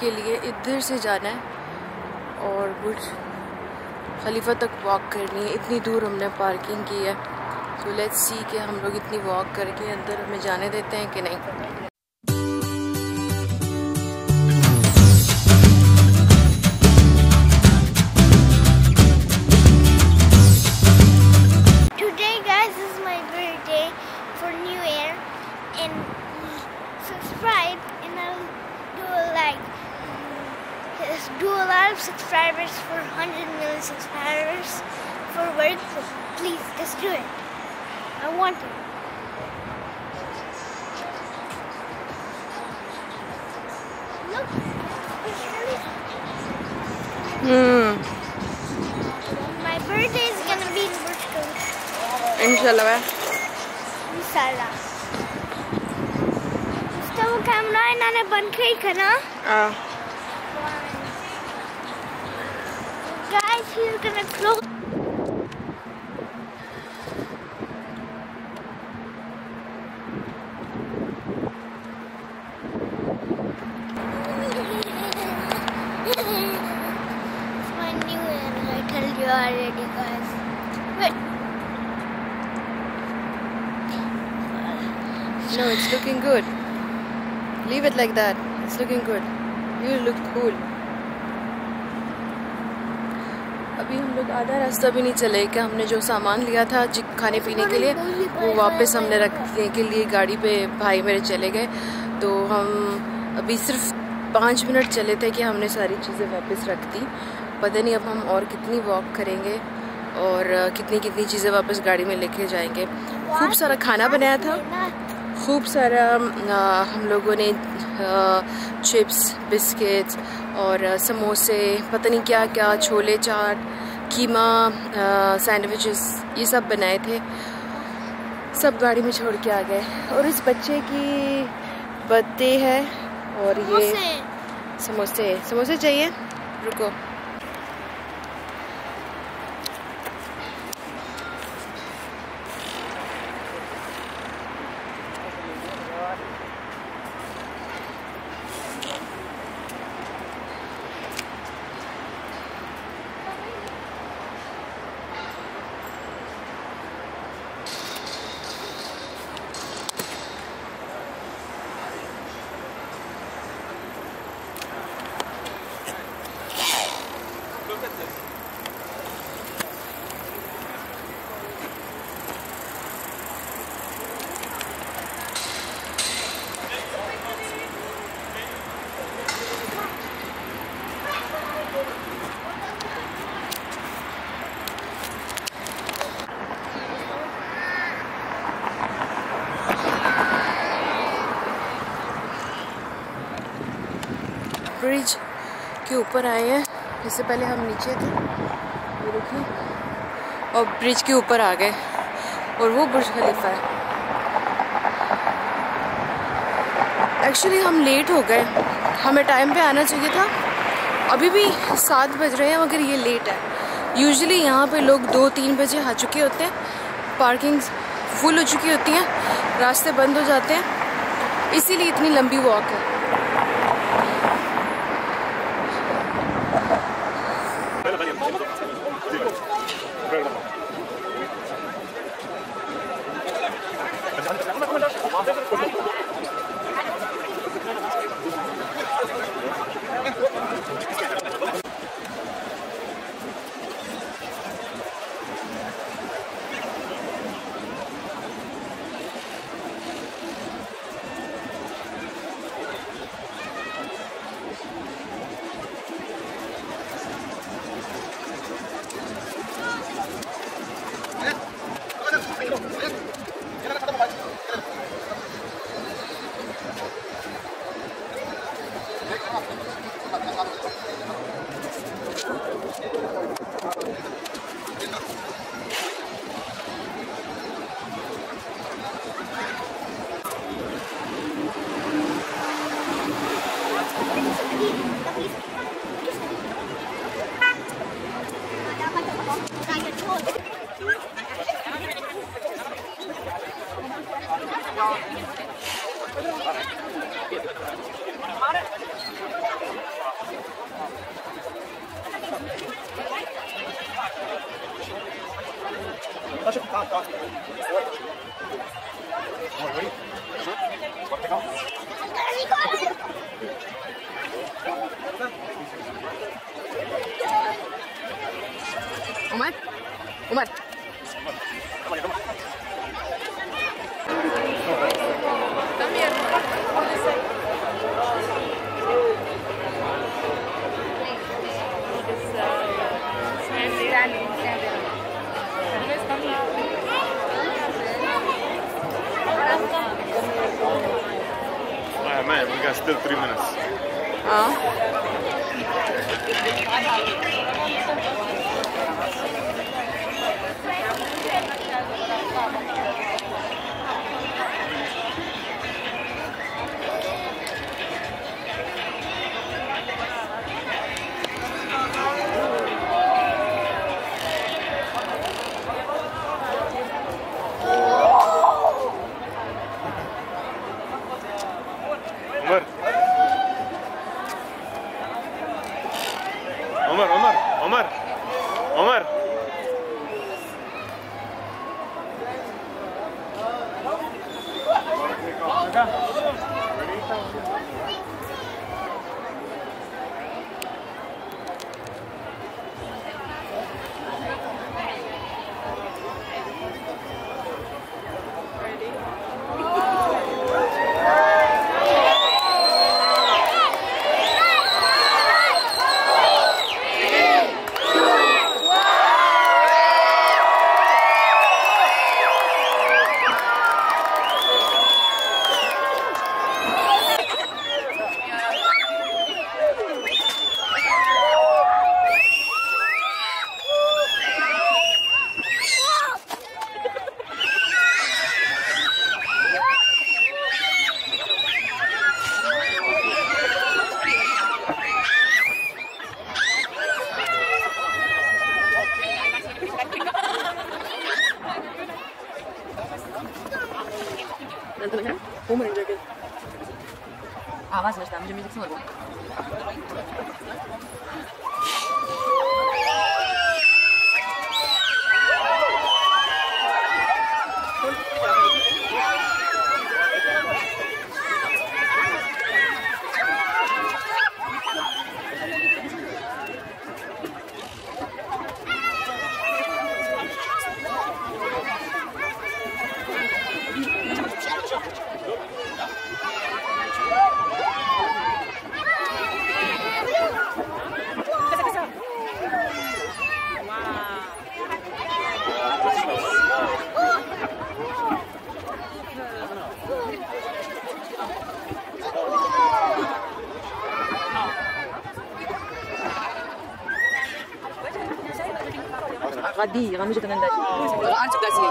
के लिए इधर से जाना है और बुर्ज खलीफा तक वॉक करनी है। इतनी दूर हमने पार्किंग की है, तो लेट्स सी कि हम लोग इतनी वॉक करके अंदर हमें जाने देते हैं कि नहीं। Do a lot of subscribers for 100 million subscribers for work, so please just do it. I want to. Look, my birthday is gonna be in Burj Khalifa. Inshallah. Inshallah. Stop camera and I ban kar karna. Guys, he's gonna close. It's my new year, I told you already, guys. Wait. No, it's looking good. Leave it like that. It's looking good. You look cool. अभी हम लोग आधा रास्ता भी नहीं चले कि हमने जो सामान लिया था खाने पीने के लिए वो वापस हमने रखने के लिए गाड़ी पे भाई मेरे चले गए, तो हम अभी सिर्फ 5 मिनट चले थे कि हमने सारी चीज़ें वापस रख दी। पता नहीं अब हम और कितनी वॉक करेंगे और कितनी चीज़ें वापस गाड़ी में लेके जाएंगे। खूब सारा खाना बनाया था, खूब सारा हम लोगों ने चिप्स, बिस्किट्स और समोसे, पता नहीं क्या क्या, छोले चाट, कीमा, सैंडविचेस, ये सब बनाए थे। सब गाड़ी में छोड़ के आ गए। और इस बच्चे की बर्थडे है और ये समोसे चाहिए। रुको, ब्रिज के ऊपर आए हैं, इससे पहले हम नीचे थे, ये देखिए, और ब्रिज के ऊपर आ गए और वो बुर्ज खलीफा है। एक्चुअली हम लेट हो गए, हमें टाइम पे आना चाहिए था। अभी भी 7 बज रहे हैं मगर ये लेट है। यूजुअली यहाँ पे लोग 2-3 बजे आ चुके होते हैं, पार्किंग फुल हो चुकी होती हैं, रास्ते बंद हो जाते हैं, इसीलिए इतनी लंबी वॉक है। Omar? Omar? Man, we got still 3 minutes. Omar! Was nicht, da haben wir mich gezogen. غادي غنوجد غنداش غنتبدا سيدي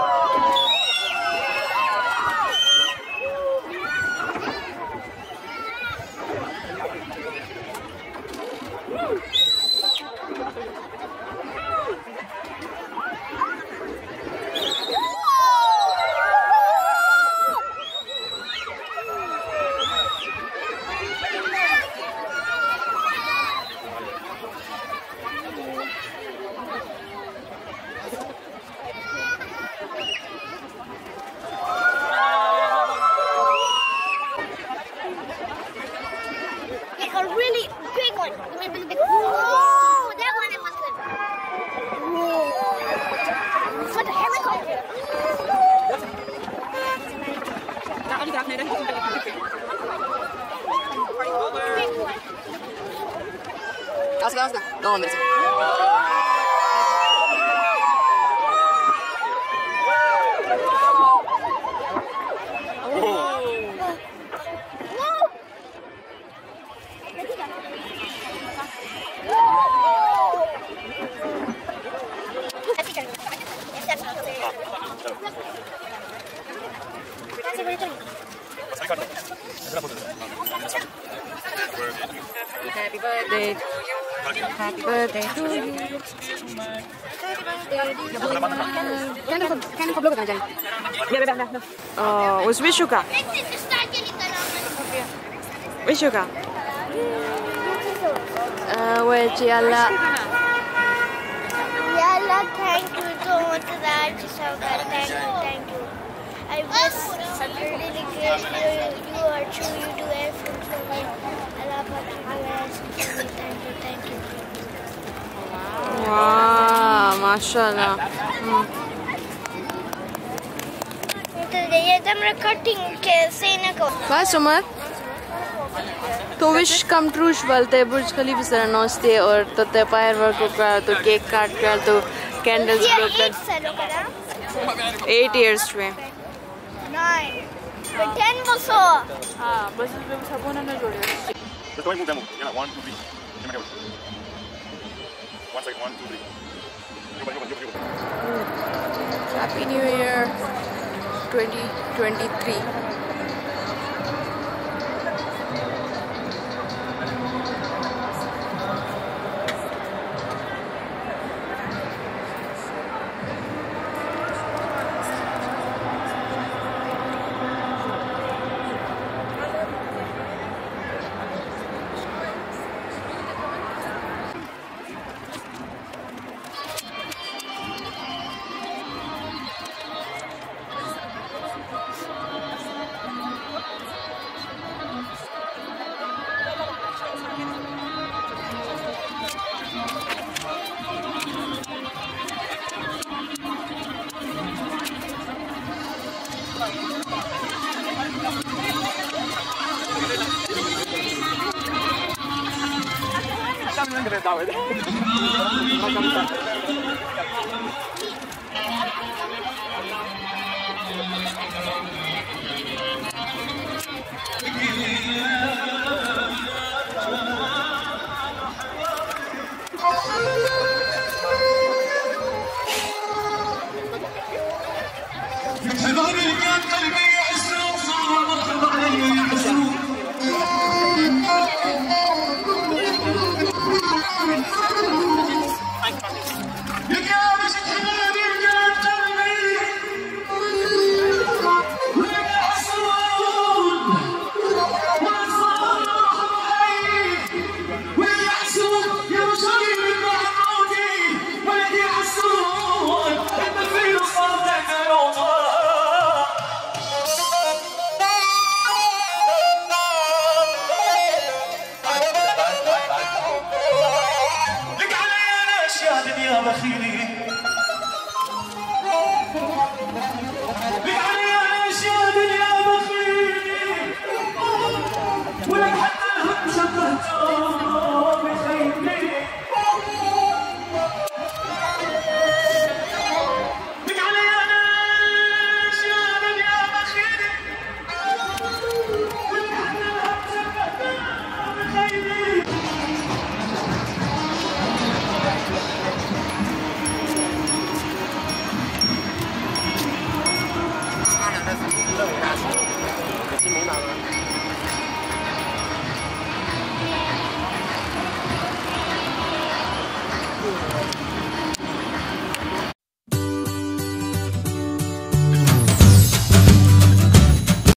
No, I'm Happy birthday to you. Happy birthday to you. Happy birthday to you. Oh, wish you ka. Wish you ka. Wish you Allah. Thank you so much. thank you so much. Thank you. I was really grateful you are true. You do everything for me. I love what you do. Thank you. Wow, mashallah. Today I'm cutting Bas Umar. To wish come true balte Burj Khalifa sara noste aur to the firework kar to cake cut kar to candles blow kar 8 years mein 9 but 10 was so ha bas usme sabona na jode to tumhe demo yana 1 2 3 1 second 1 2 3 Happy New Year 2023 I'm going to